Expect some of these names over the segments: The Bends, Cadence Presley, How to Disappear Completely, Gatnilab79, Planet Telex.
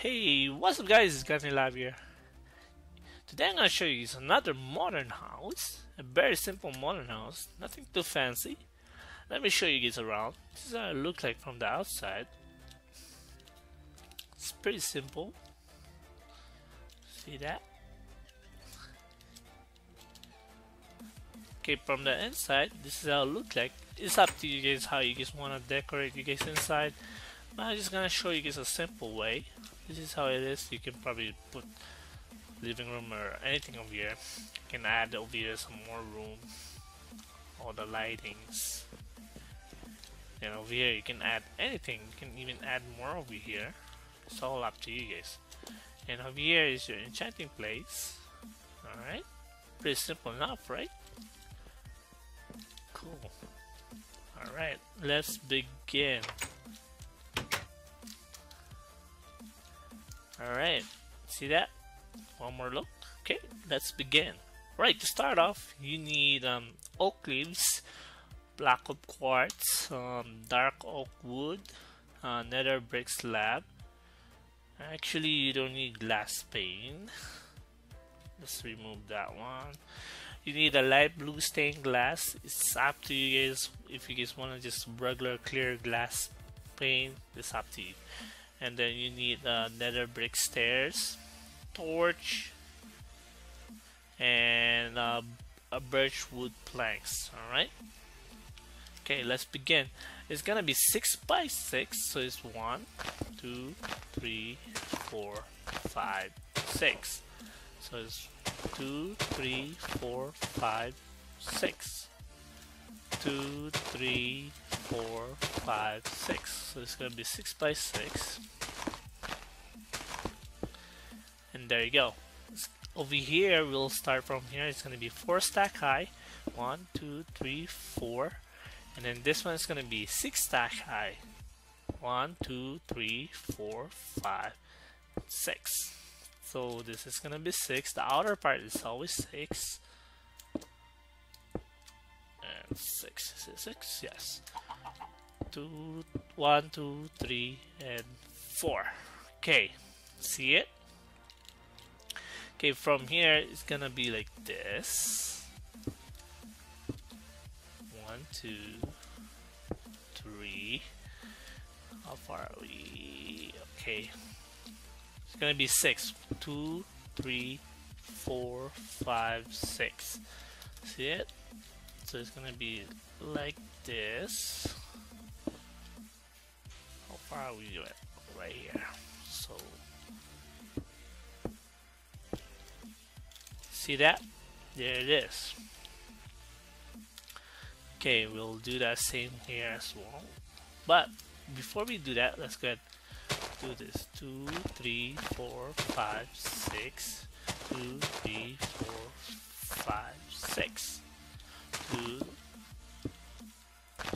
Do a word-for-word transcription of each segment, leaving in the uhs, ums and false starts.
Hey, what's up guys, it's Gatnilab here. Today I'm gonna show you another modern house, a very simple modern house, nothing too fancy. Let me show you guys around. This is how it looks like from the outside. It's pretty simple. See that? Okay, from the inside, this is how it looks like. It's up to you guys how you guys wanna decorate you guys inside. But I'm just gonna show you guys a simple way. This is how it is. You can probably put living room or anything over here. You can add over here some more room, all the lightings, and over here you can add anything. You can even add more over here. It's all up to you guys. And over here is your enchanting place. Alright, pretty simple enough, right? Cool. Alright, let's begin. Alright, see that? One more look. Okay, let's begin. Right, to start off, you need um, oak leaves, block of quartz, um, dark oak wood, uh, nether brick slab. Actually, you don't need glass pane. Let's remove that one. You need a light blue stained glass. It's up to you guys. If you guys want to just regular clear glass pane, it's up to you. And then you need uh, nether brick stairs, torch, and uh, a birch wood planks. Alright, okay, let's begin. It's gonna be six by six, so it's one, two, three, four, five, six. So it's two, three, four, five, six. two, three, four, five, six. So it's gonna be six by six. And there you go. Over here, we'll start from here. It's gonna be four stack high. one, two, three, four. And then this one is gonna be six stack high. one, two, three, four, five, six. So this is gonna be six. The outer part is always six. Six, six, six, yes. Two, one, two, three, and four. Okay, see it? Okay, from here it's gonna be like this. One, two, three. How far are we? Okay, it's gonna be six. Two, three, four, five, six. See it? So it's gonna be like this. How far are we doing? Right here. So see that? There it is. Okay, we'll do that same here as well. But before we do that, let's go ahead and do this. Two, three, four, five, six. Two, three, four, five, six. Two,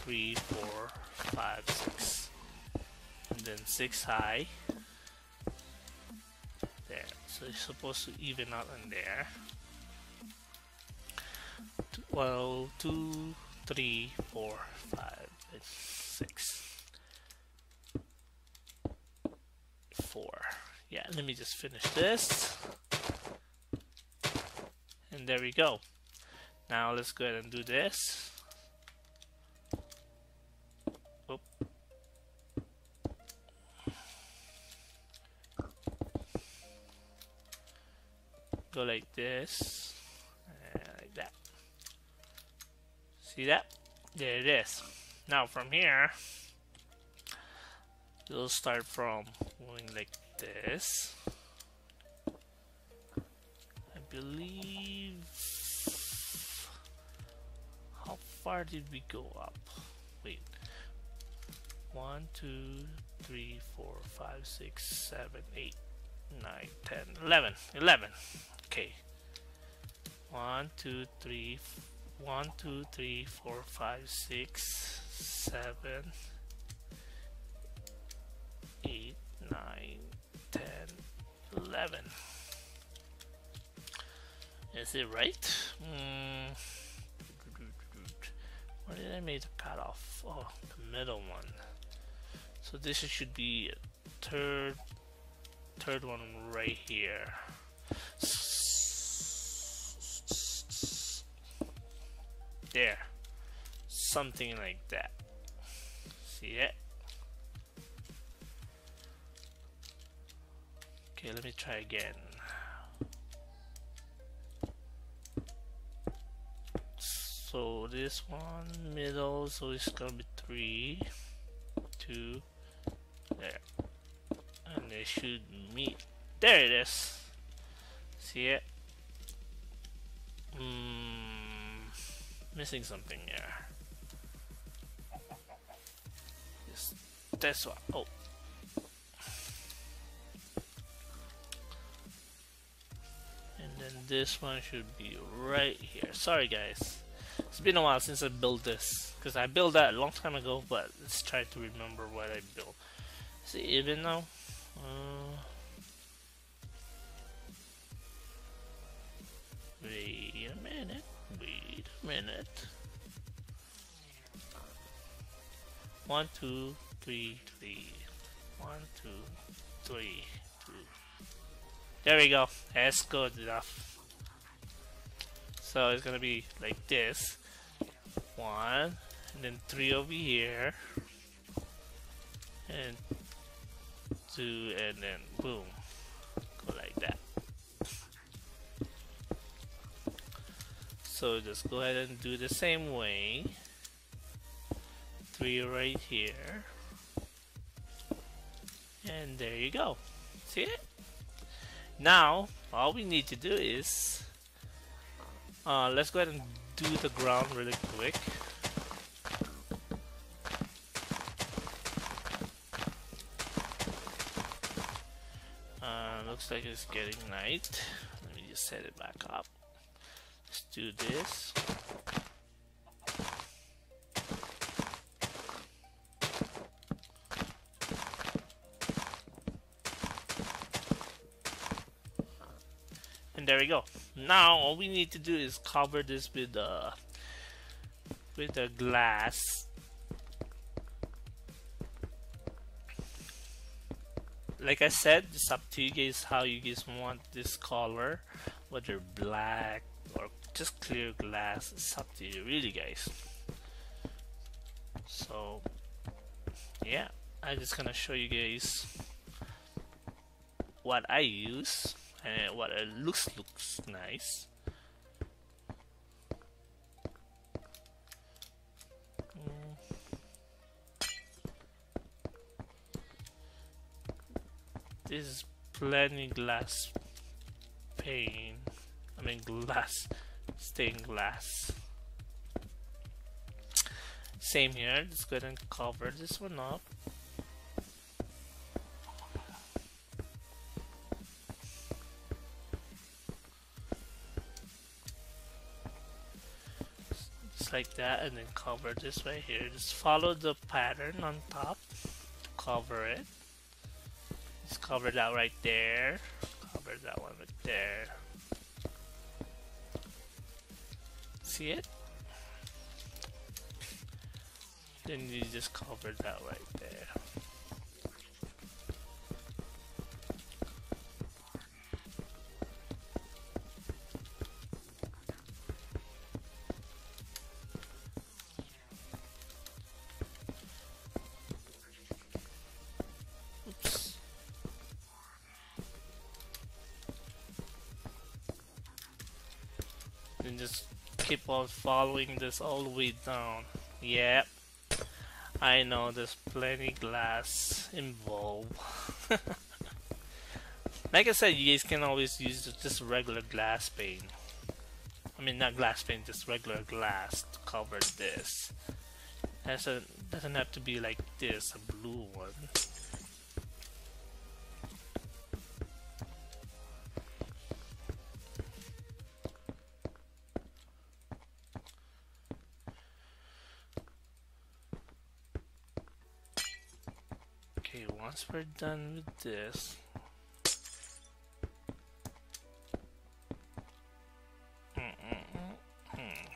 three, four, five, six, and then six high. There, so it's supposed to even out in there. Well, two, three, four, five, six, four. Yeah, let me just finish this, and there we go. Now let's go ahead and do this. Oop. Go like this, and like that. See that? There it is. Now from here, we'll start from going like this. I believe. How far did we go up? Wait. one, two, three, four, five, six, seven, eight, nine, ten, eleven. eleven. Okay. one, two, three, one, two, three, four, five, six, seven, eight, nine, ten, eleven. Is it right? Mm. Where did I make the cutoff? Oh, the middle one. So this should be a third, third one right here. There. Something like that. See that? Okay, let me try again. So this one middle, so it's gonna be three, two, there, and they should meet. There it is. See it? Mm, missing something there. Yes, that's what. Oh. And this one should be right here. Sorry guys, it's been a while since I built this, because I built that a long time ago, but let's try to remember what I built. Is it even now? Uh, wait a minute, wait a minute. One, two, three, three. One, two, three, two. There we go, that's good enough. So it's gonna be like this. One, and then three over here. And two, and then boom. Go like that. So just go ahead and do the same way. Three right here. And there you go. See it? Now, all we need to do is, uh, let's go ahead and do the ground really quick. Uh, looks like it's getting night. Let me just set it back up. Let's do this. And there we go. Now all we need to do is cover this with uh, with a glass, like I said. It's up to you guys how you guys want this color, whether black or just clear glass. It's up to you really guys. So yeah, I'm just gonna show you guys what I use. And what it looks looks nice. Mm. This is plenty glass pane. I mean glass, stained glass. Same here. Just go ahead and cover this one up. Like that, and then cover this right here. Just follow the pattern on top to cover it. Just cover that right there. Cover that one right there. See it? Then you just cover that right there. And just keep on following this all the way down. Yep, I know there's plenty glass involved. Like I said, you guys can always use just regular glass pane. I mean, not glass pane, just regular glass to cover this. That's a, doesn't have to be like this, a blue one. Once we're done with this, mm-mm-mm-mm.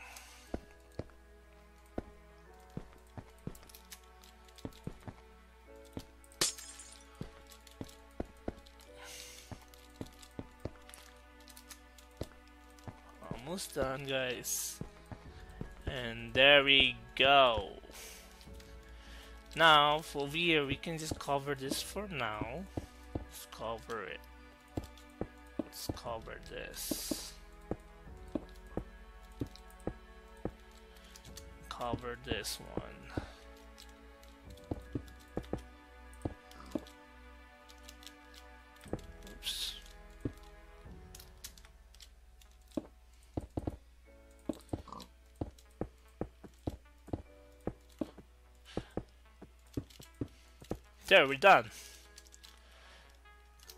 almost done, guys. And there we go. Now for here we can just cover this for now. Let's cover it. Let's cover this. Cover this one. There, we're done.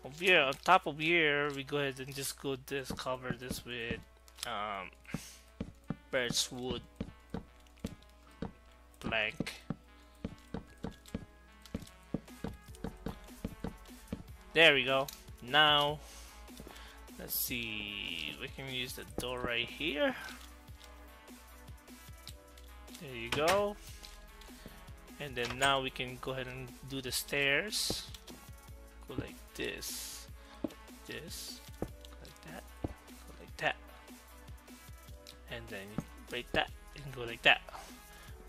Over here, on top of here, we go ahead and just go this, cover this with um, birch wood plank. There we go. Now, let's see, we can use the door right here. There you go. And then now we can go ahead and do the stairs. Go like this, this, like that, go like that, and then like that, and go like that.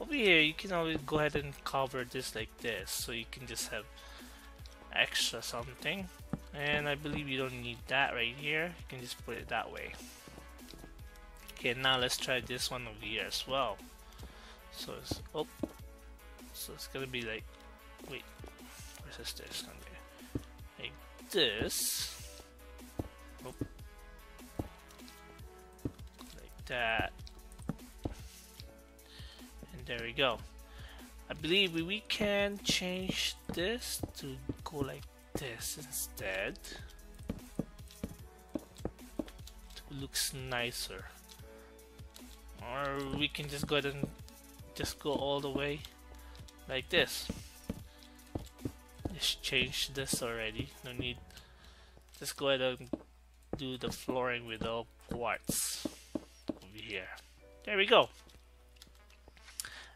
Over here, you can always go ahead and cover this like this, so you can just have extra something. And I believe you don't need that right here. You can just put it that way. Okay, now let's try this one over here as well. So it's oh. So it's gonna be like, wait, where's the stairs gonna be? Like this, oh. Like that, and there we go. I believe we, we can change this to go like this instead. It looks nicer. Or we can just go ahead and just go all the way. Like this. Just change this already. No need. Just go ahead and do the flooring with all quartz over here. There we go.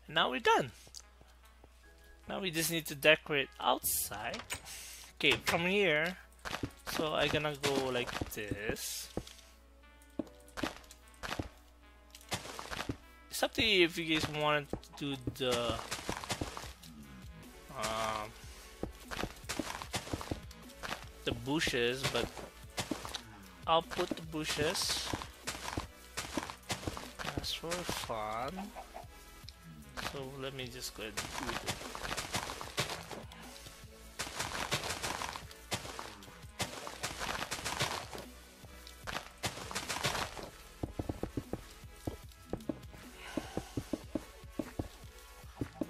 And now we're done. Now we just need to decorate outside. Okay, from here. So I'm gonna go like this. It's up to you if you guys want to do the. Um, the bushes, but I'll put the bushes just for fun. So let me just go ahead and do it.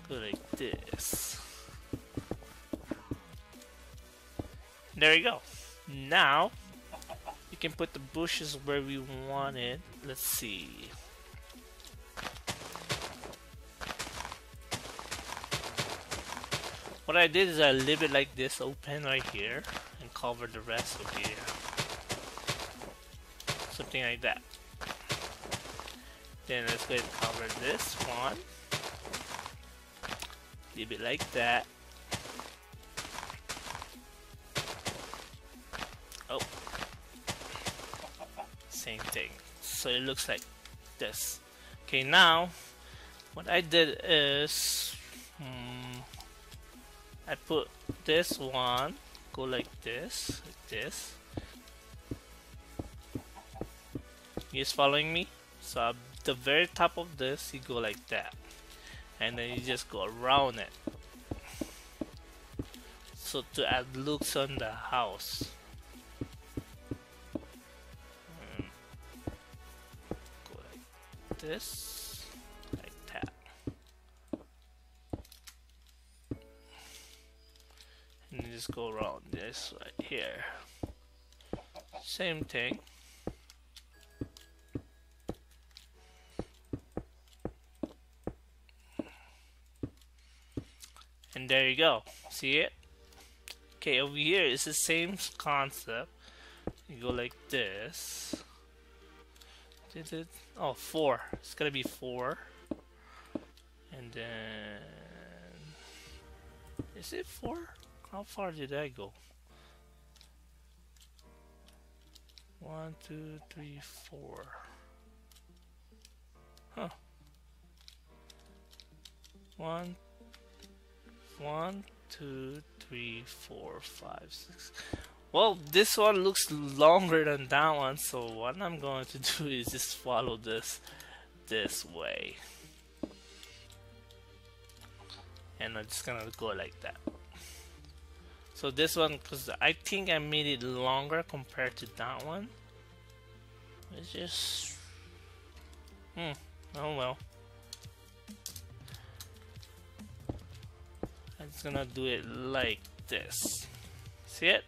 Go like this. There you go. Now we can put the bushes where we want it. Let's see. What I did is I leave it like this open right here and cover the rest of here. Something like that. Then let's go ahead and cover this one. Leave it like that. Same thing, so it looks like this. Okay, now what I did is hmm, I put this one go like this, like this. You guys following me? So at the very top of this, you go like that, and then you just go around it. So to add looks on the house. This like that, and just go around this right here. Same thing. And there you go. See it? Okay, over here is the same concept. You go like this. Oh, four. It's gonna be four. And then. Is it four? How far did I go? One, two, three, four. Huh. One, one, two, three, four, five, six. Well, this one looks longer than that one, so what I'm going to do is just follow this this way. And I'm just gonna go like that. So this one, because I think I made it longer compared to that one. It's just... Hmm, oh well. I'm just gonna do it like this. See it?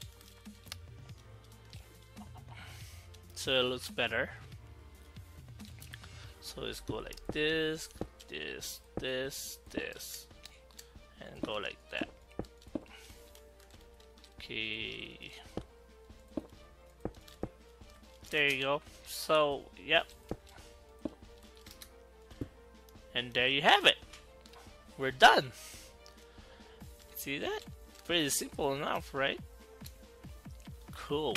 So it looks better. So let's go like this, this, this, this, and go like that. Okay. There you go. So, yep. And there you have it. We're done. See that? Pretty simple enough, right? Cool.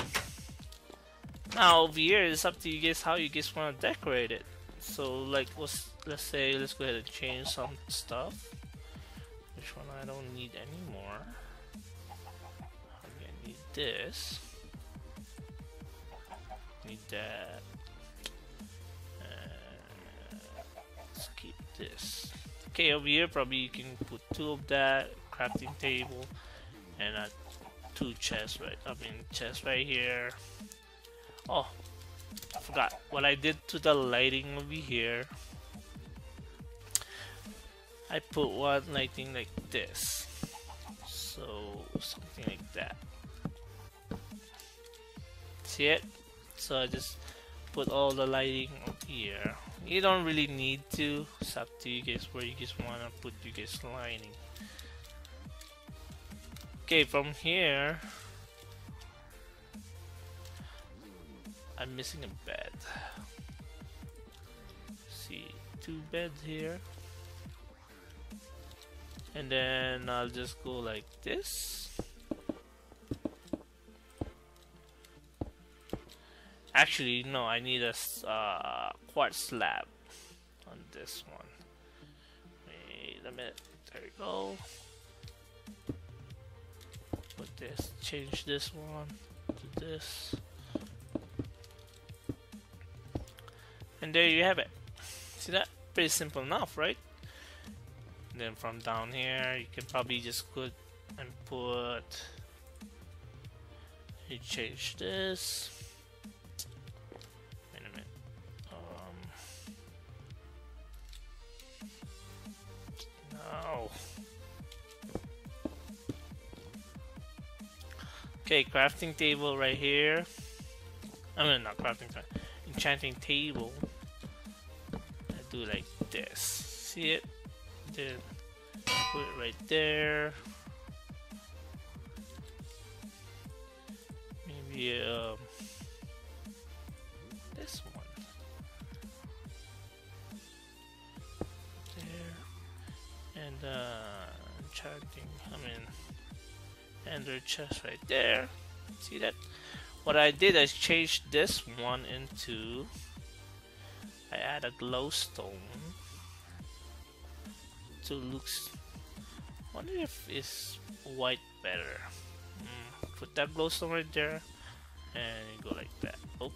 Now over here, it's up to you guys how you guys want to decorate it. So, like, let's let's say let's go ahead and change some stuff. Which one I don't need anymore. I need this. Need that. Uh, let's keep this. Okay, over here probably you can put two of that crafting table and uh, two chests right. I mean chest right here. Oh, I forgot what I did to the lighting over here. I put one lighting like this, so something like that. See it? So I just put all the lighting up here. You don't really need to. It's up to you guys where you guys wanna put you guys lighting. Okay, from here. I'm missing a bed. See, two beds here. And then I'll just go like this. Actually, no, I need a uh, quartz slab on this one. Wait a minute. There we go. Put this, change this one to this. And there you have it. See that? Pretty simple enough, right? And then from down here, you can probably just go and put. You change this. Wait a minute. Um. No. Okay, crafting table right here. I mean, not crafting table. Enchanting table. I do like this. See it? Then put it right there. Maybe um, this one. There. And uh, enchanting. I mean, and their chest right there. See that? What I did is changed this one into. I add a glowstone. So it looks. I wonder if it's white better. Mm, put that glowstone right there, and you go like that. Oh.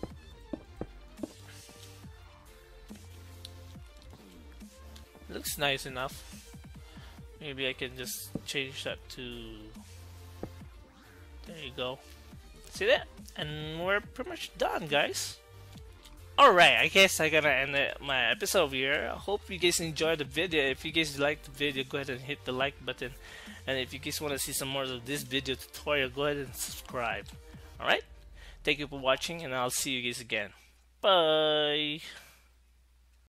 Looks nice enough. Maybe I can just change that to. There you go. See that? And we're pretty much done, guys. Alright, I guess I gotta end my episode here. I hope you guys enjoyed the video. If you guys liked the video, go ahead and hit the like button. And if you guys want to see some more of this video tutorial, go ahead and subscribe. Alright? Thank you for watching, and I'll see you guys again. Bye!